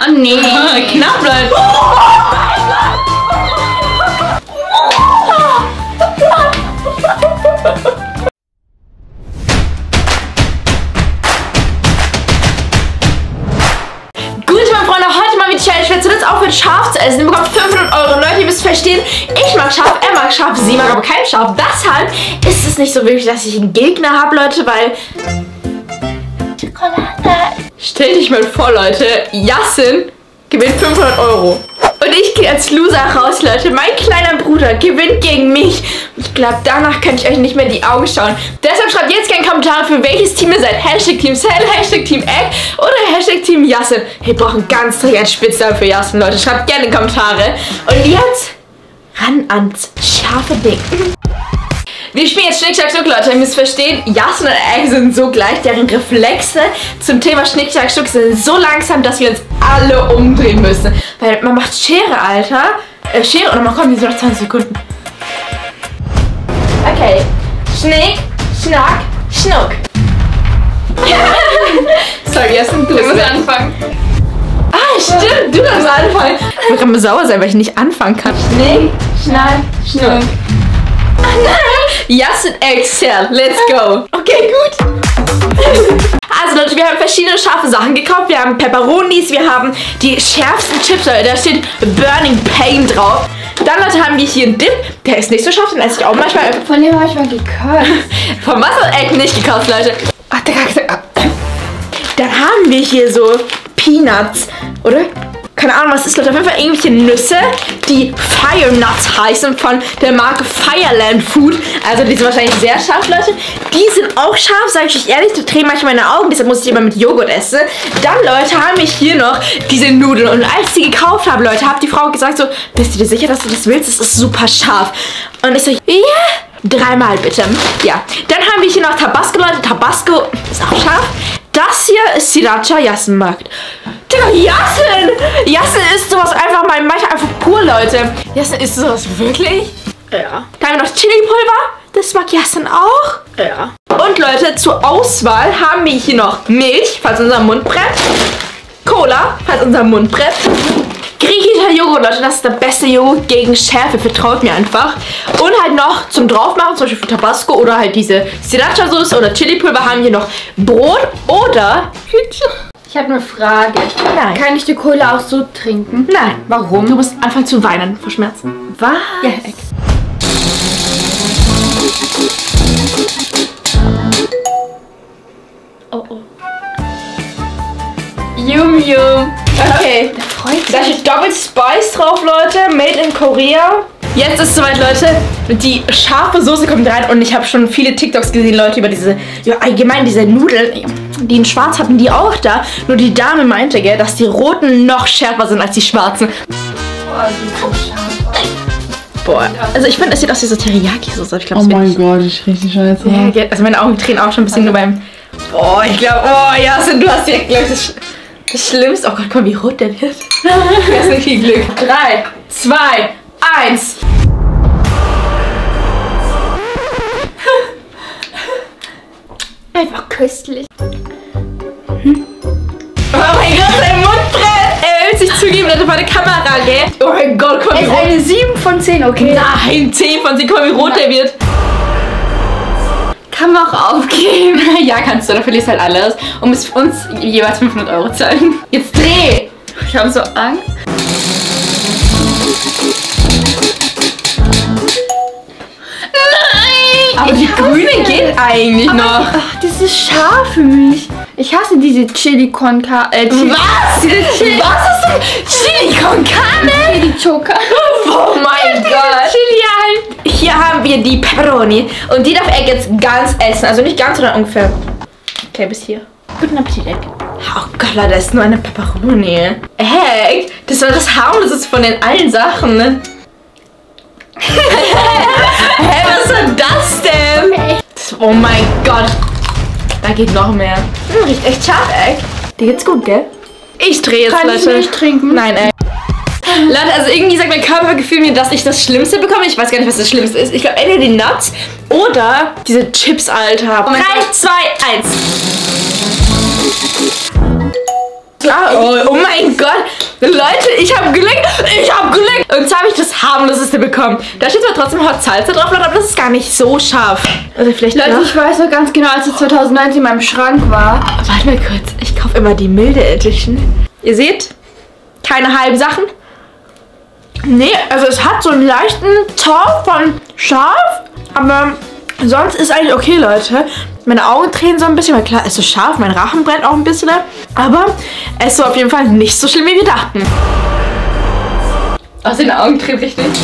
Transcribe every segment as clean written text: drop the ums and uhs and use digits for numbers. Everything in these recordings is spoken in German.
Oh nee. Knapp bleibt. Oh mein Gott. Aufhört scharf zu essen, ihr bekommt 500 €. Leute, ihr müsst verstehen, ich mag scharf, er mag scharf, sie mag aber kein scharf. Deshalb ist es nicht so wirklich, dass ich einen Gegner habe, Leute, weil... Schokolade. Stell dich mal vor, Leute, Yasin gewinnt 500 €. Und ich gehe als Loser raus, Leute. Mein kleiner Bruder gewinnt gegen mich. Ich glaube, danach kann ich euch nicht mehr in die Augen schauen. Deshalb schreibt jetzt gerne Kommentare, für welches Team ihr seid. Hashtag Team Cell, Hashtag Team Egg oder Hashtag Team Yasin. Wir brauchen ganz dringend einen Spitznamen für Yasin, Leute. Schreibt gerne Kommentare. Und jetzt ran ans scharfe Ding. Wir spielen jetzt Schnick, Schnack, Schnuck, Leute. Ihr müsst verstehen, Yasin und Egg sind so gleich. Deren Reflexe zum Thema Schnick, Schnack, Schnuck sind so langsam, dass wir uns alle umdrehen müssen. Weil man macht Schere, Alter. Schere und man kommt in so nach 20 Sekunden. Okay. Schnick, Schnack, Schnuck. Sorry, Yasin, du musst anfangen. Ah, stimmt, du darfst anfangen. Ich will gerade sauer sein, weil ich nicht anfangen kann. Schnick, Schnack, Schnuck. Yasin Excel, let's go. Okay, gut. Also Leute, wir haben verschiedene scharfe Sachen gekauft. Wir haben Pepperonis, wir haben die schärfsten Chips, Leute. Da steht Burning Pain drauf. Dann, Leute, haben wir hier einen Dip. Der ist nicht so scharf, den esse ich auch manchmal. Von dem habe ich mal gekauft. Von Muscle Egg nicht gekauft, Leute. Ach, der Kack. Dann haben wir hier so Peanuts, oder? Keine Ahnung, was ist, Leute. Auf jeden Fall irgendwelche Nüsse, die Fire Nuts heißen, von der Marke Fireland Food. Also die sind wahrscheinlich sehr scharf, Leute. Die sind auch scharf, sage ich euch ehrlich. Die drehen manchmal meine Augen, deshalb muss ich immer mit Joghurt essen. Dann, Leute, habe ich hier noch diese Nudeln. Und als ich sie gekauft habe, Leute, hat die Frau gesagt so, bist du dir sicher, dass du das willst? Das ist super scharf. Und ich so, ja. Yeah. Dreimal bitte. Ja. Dann haben wir hier noch Tabasco, Leute. Tabasco ist auch scharf. Das hier ist Sriracha Yasin Markt. Digga, Yasin! Yasin ist sowas einfach mal manchmal einfach pur, Leute. Yasin ist sowas wirklich? Ja. Dann haben wir noch Chili-Pulver. Das mag Yasin auch. Ja. Und Leute, zur Auswahl haben wir hier noch Milch, falls unser Mund brennt. Cola, falls unser Mund brennt. Griechischer Joghurt, Leute, das ist der beste Joghurt gegen Schärfe, vertraut mir einfach. Und halt noch zum Draufmachen, zum Beispiel für Tabasco oder halt diese Sriracha-Sauce oder Chili-Pulver, haben wir noch Brot oder... Ich habe eine Frage. Nein. Kann ich die Cola auch so trinken? Nein. Warum? Du musst anfangen zu weinen vor Schmerzen. Was? Ja, yes. Oh, oh. Yum, yum. Okay, da freut sich. Da steht Double Spice drauf, Leute. Made in Korea. Jetzt ist es soweit, Leute. Die scharfe Soße kommt rein und ich habe schon viele TikToks gesehen, Leute, über diese, ja, allgemein diese Nudeln, die in Schwarz hatten, die auch da. Nur die Dame meinte, gell, dass die roten noch schärfer sind als die schwarzen. Boah, die sind so scharf. Boah. Also ich finde, es sieht aus wie so Teriyaki-Soße. Oh mein Gott, ich rieche die Scheiße. Ja, gell. Also meine Augen drehen auch schon ein bisschen nur beim... Boah, ich glaube, oh, Yasin, du hast hier, glaube ich... Das Schlimmste, oh Gott, komm, wie rot der wird. Das ist nicht viel Glück. 3, 2, 1. Einfach köstlich. Hm? Oh mein Gott, dein Mund brennt. Er will sich zugeben, Leute, vor der Kamera, gell? Oh mein Gott, komm, wie rot. Eine 7 von 10, okay? Nein, 10 von 10, komm, wie rot der wird. Kann man auch aufgeben. Ja, kannst du, dann verlierst halt alles. Und musst uns jeweils 500 € zahlen. Jetzt dreh! Ich habe so Angst. Nein! Aber die Grüne geht eigentlich noch. Ach, das ist scharf für mich. Ich hasse diese Chili-Con-Carne. Was? Was ist denn? Chili-Con-Carne? Chili-Choker. Oh mein Gott. Chili halt. Hier haben wir die Pepperoni. Und die darf Egg jetzt ganz essen. Also nicht ganz, sondern ungefähr. Okay, bis hier. Guten Appetit, Egg. Oh Gott, Leute, das ist nur eine Pepperoni. Egg, das war das harmloseste von den allen Sachen, ne? Hä, was war das denn? Oh mein Gott. Da geht noch mehr. Riecht echt scharf, Egg. Dir geht's gut, gell? Ich drehe jetzt, Leute. Kann ich nicht trinken? Nein, Egg. Leute, also irgendwie sagt mein Körpergefühl mir, dass ich das Schlimmste bekomme. Ich weiß gar nicht, was das Schlimmste ist. Ich glaube, entweder die Nuts oder diese Chips, Alter. 3, 2, 1. Oh mein mein Gott. Leute, ich habe gelingt. Ich habe gelingt. Und zwar habe ich das harmloseste bekommen. Da steht zwar trotzdem Hot Salsa drauf, Leute, aber das ist gar nicht so scharf. Also vielleicht Leute, noch? Ich weiß noch ganz genau, als es 2019 in meinem Schrank war. Warte mal kurz. Ich kaufe immer die milde Edition. Ihr seht, keine halben Sachen. Nee, also es hat so einen leichten Ton von scharf, aber sonst ist eigentlich okay, Leute. Meine Augen drehen so ein bisschen, weil klar, es ist so scharf, mein Rachen brennt auch ein bisschen. Aber es ist auf jeden Fall nicht so schlimm, wie wir dachten. Aus den Augen dreht sich nicht.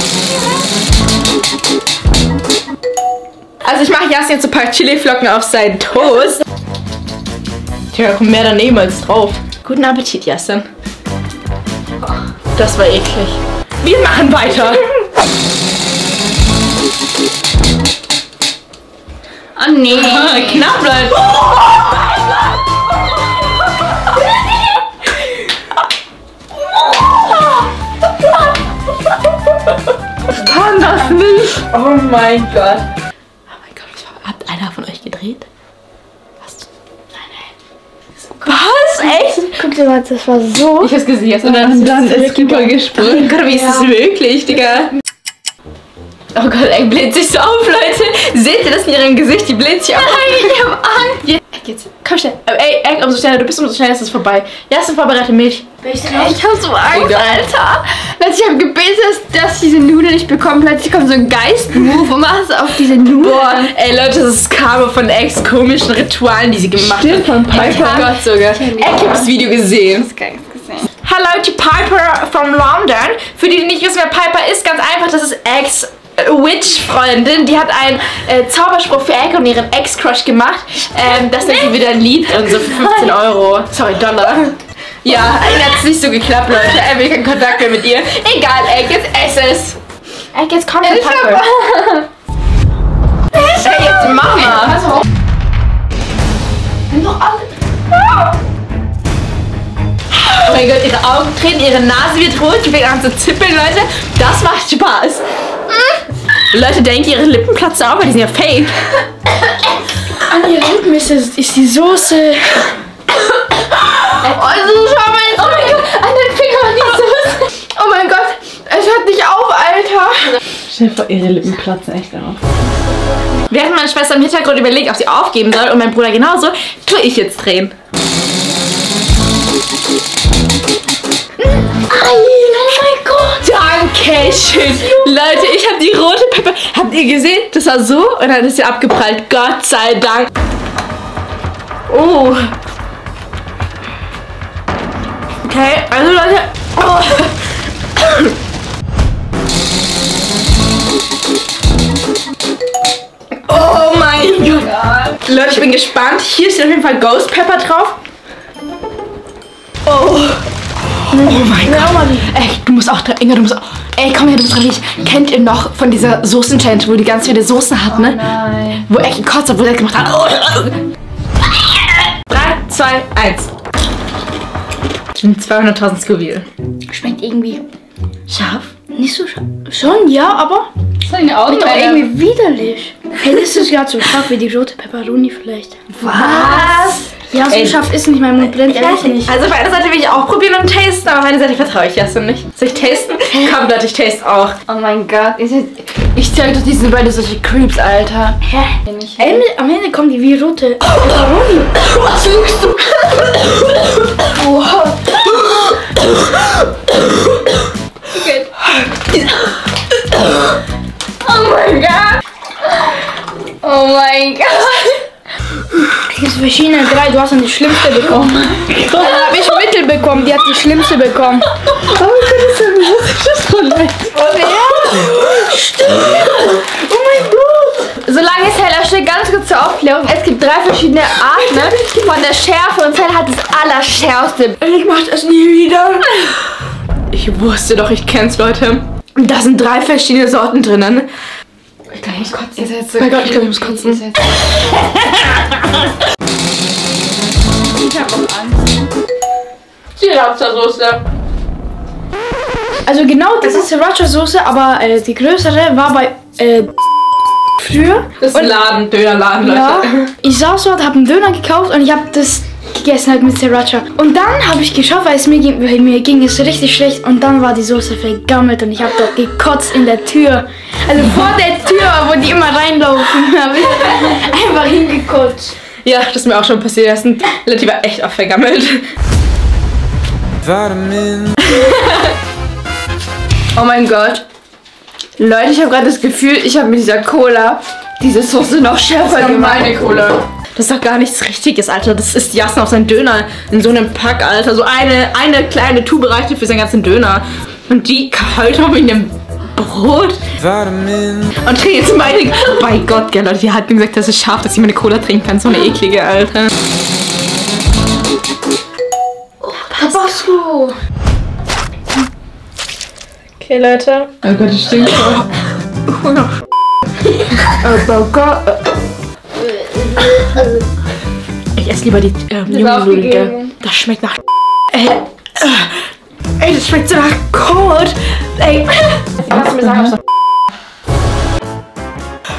Also ich mache Yasin jetzt ein paar Chili-Flocken auf seinen Toast. Tja, kommt mehr daneben als drauf. Guten Appetit, Yasin. Das war eklig. Wir machen weiter. Oh nee. Knapp, Leute. Ich kann das nicht. Oh mein Gott. Oh mein Gott, hat einer von euch gedreht? Was? Nein, nein. Was? Echt? Guck dir mal, das war so. Ich hab's gesehen. Und dann ist super gesprungen. Gott, wie ist das möglich, Digga? Oh Gott, ey, bläht sich so auf, Leute. Seht ihr das in ihrem Gesicht? Die bläht sich auf. Nein, ich hab Angst. Ja, geht's. Komm schnell. Ey, ey, umso schneller du bist, umso schneller ist es vorbei. Yasin, vorbereite Milch. Ich hab so Angst, Alter. Leute, ich hab gebetet, dass diese Nudeln nicht bekommen. Plötzlich kommt so ein Geist-Move und macht es auf diese Nudeln. Boah, ey, Leute, das ist Karma von Ex komischen Ritualen, die sie gemacht hat. Von Piper. Oh Gott, sogar. Ich hab das Video gesehen. Das ist geil. Hallo, die Piper from London. Für die, die nicht wissen, wer Piper ist, ganz einfach, das ist Ex. Witch-Freundin, die hat einen Zauberspruch für Egg und ihren Ex-Crush gemacht, dass er sie wieder liebt und so für 15 Euro. Sorry, $. Ja, hat es nicht so geklappt, Leute. Egg will keinen Kontakt mehr mit ihr. Egal, Egg, jetzt ess es. Egg, jetzt kommt der Papa. Egg, jetzt Mama. Oh mein Gott, ihre Augen drehen, ihre Nase wird rot, die fängt an zu zippeln, Leute. Das macht Spaß. Leute denken, ihre Lippen platzen auf, weil die sind ja fake. An ihren Lippen ist die Soße. Also schau mal. Oh mein Gott, an den Fingern die Soße. Oh mein Gott, es hört nicht auf, Alter. Stell dir vor, ihre Lippen platzen echt auf. Während meine Schwester im Hintergrund überlegt, ob sie aufgeben soll und mein Bruder genauso, tue ich jetzt drehen. Okay, schön. Leute, ich habe die rote Pfeffer. Habt ihr gesehen? Das war so und dann ist sie abgeprallt. Gott sei Dank. Oh. Okay, also Leute. Oh, oh mein Gott. Leute, ich bin gespannt. Hier steht auf jeden Fall Ghost Pepper drauf. Oh. Oh mein Gott. Ey, du musst auch dran. Inga, du musst auch. Ey, komm her, du bist dran. Kennt ihr noch von dieser Soßen-Challenge, wo die ganz viele Soßen hat, ne? Oh nein. Wo echt gekotzt hat, wo der gemacht hat. 3, 2, 1. Ich bin 200.000 Scoville. Schmeckt irgendwie scharf. Nicht so scharf. Schon, ja, aber. Seine Augen doch irgendwie widerlich. Hey, das ist ja so scharf wie die rote Pepperoni vielleicht. Was? Ja, so scharf ist nicht mein Mund blind, ehrlich nicht. Also auf einer Seite will ich auch probieren und tasten, aber auf einer Seite vertraue ich Yasin nicht. Soll ich tasten? Komm, Leute, ich taste auch. Oh mein Gott. Ich zeig doch, die sind beide solche Creeps, Alter. Hä? Ey, am Ende kommen die wie rote. Warum? Was lügst du? Wow. Okay. Oh mein Gott. Oh mein Gott. Es gibt verschiedene drei, du hast dann die schlimmste bekommen. Dann habe ich Mittel bekommen, die hat die schlimmste bekommen. Oh Gott, das ist so leid. Oh ja, stimmt. Oh mein Gott. Solange es heller steht, ganz kurz zur Aufklärung. Es gibt drei verschiedene Arten, ne? Von der Schärfe und Zell hat das Allerschärfste. Ich mach das nie wieder. Ich wusste doch, ich kenn's, Leute. Da sind drei verschiedene Sorten drinnen. Ich glaube, ich muss kotzen. Oh mein Gott, ich glaube, ich muss kotzen. Ich hab auch Angst. Sriracha-Soße. Also genau das ist Sriracha-Soße, aber die größere war bei früher. Das ist ein Laden, Dönerladen, Leute. Ja, ich saß dort, hab einen Döner gekauft und ich hab das gegessen halt mit Sriracha. Und dann habe ich geschaut, weil es mir ging es richtig schlecht. Und dann war die Soße vergammelt und ich habe dort gekotzt in der Tür. Also vor der Tür, wo die immer reinlaufen, habe ich einfach hingekotzt. Ja, das ist mir auch schon passiert. Das sind Leute, die war echt oft vergammelt. Oh mein Gott. Leute, ich habe gerade das Gefühl, ich habe mit dieser Cola diese Soße noch schärfer gemacht. Meine Cola. Das ist doch gar nichts Richtiges, Alter. Das ist Yasin auf seinen Döner in so einem Pack, Alter. So eine kleine Tube reicht für seinen ganzen Döner. Und die kalt auf in dem Brot. Und trinke jetzt meine... Oh mein Gott, gell, Leute, die hat mir gesagt, das ist scharf, dass ich meine Cola trinken kann. So eine eklige, Alter. Oh, Tabasco. Okay, Leute. Oh Gott, das stinkt schon. Oh no. Oh Gott. Ich esse lieber die Nudeln. Das schmeckt nach... Ey, das schmeckt so nach Kot. Ey. Kannst du mir sagen, ob es nach...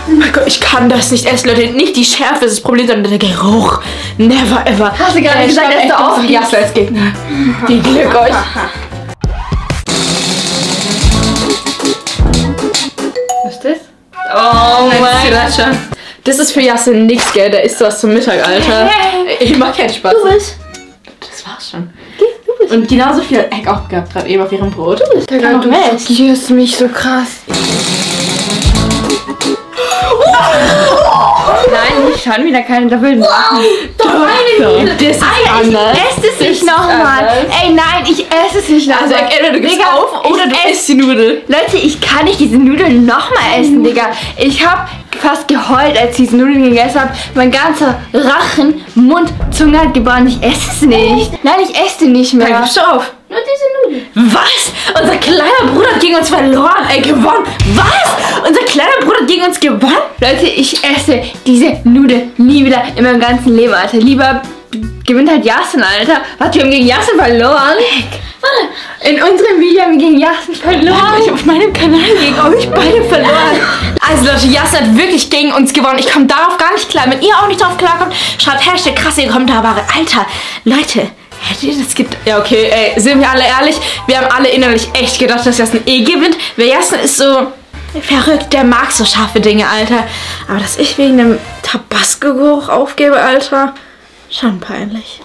Oh mein Gott, ich kann das nicht essen, Leute. Nicht die Schärfe ist das Problem, sondern der Geruch. Never ever. Hast du gar nicht gesagt, dass du aufgibst? Ja, als Gegner. Viel Glück euch. Was ist das? Oh mein Gott. Das ist für Yasin nichts, gell? Der isst was zum Mittag, Alter. Ich mach keinen Spaß. Du bist. Das war's schon. Geh, du bist. Und genauso viel Egg auch gehabt, gerade eben auf ihrem Brot. Du bist. Du verstehst mich so krass. Nein, ich kann wieder keine doppelten Sachen. Doch, meine Liebe. Das ist anders. Ich esse es nicht nochmal. Ey, nein, ich esse es nicht nochmal. Also, entweder du gibst auf oder du isst die Nudeln. Leute, ich kann nicht diese Nudeln nochmal essen, Digga. Ich hab fast geheult, als ich diese Nudeln gegessen habe. Mein ganzer Rachen, Mund, Zunge hat gebrannt. Ich esse es nicht. Nein, ich esse nicht mehr. Nein, pass auf. Nur diese Nudeln. Was? Unser kleiner Bruder hat gegen uns verloren. Gewonnen. Was? Unser kleiner Bruder hat gegen uns gewonnen? Leute, ich esse diese Nudeln nie wieder in meinem ganzen Leben, Alter. Lieber gewinnt halt Yasin, Alter. Was, wir haben gegen Yasin verloren? In unserem Video haben wir gegen Yasin verloren. Ich auf meinem Kanal gegen euch beide verloren. Also Leute, Yasin hat wirklich gegen uns gewonnen. Ich komme darauf gar nicht klar. Wenn ihr auch nicht drauf klarkommt, schreibt Hashtag krasse Kommentare. Alter, Leute, hättet ihr das gedacht? Ja, okay, ey, sind wir alle ehrlich? Wir haben alle innerlich echt gedacht, dass Yasin gewinnt. Wer Yasin ist so verrückt, der mag so scharfe Dinge, Alter. Aber dass ich wegen dem Tabasco-Geruch aufgebe, Alter, schon peinlich.